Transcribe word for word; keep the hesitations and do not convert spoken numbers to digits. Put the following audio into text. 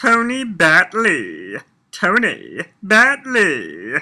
Tony Battle. Tony Battle.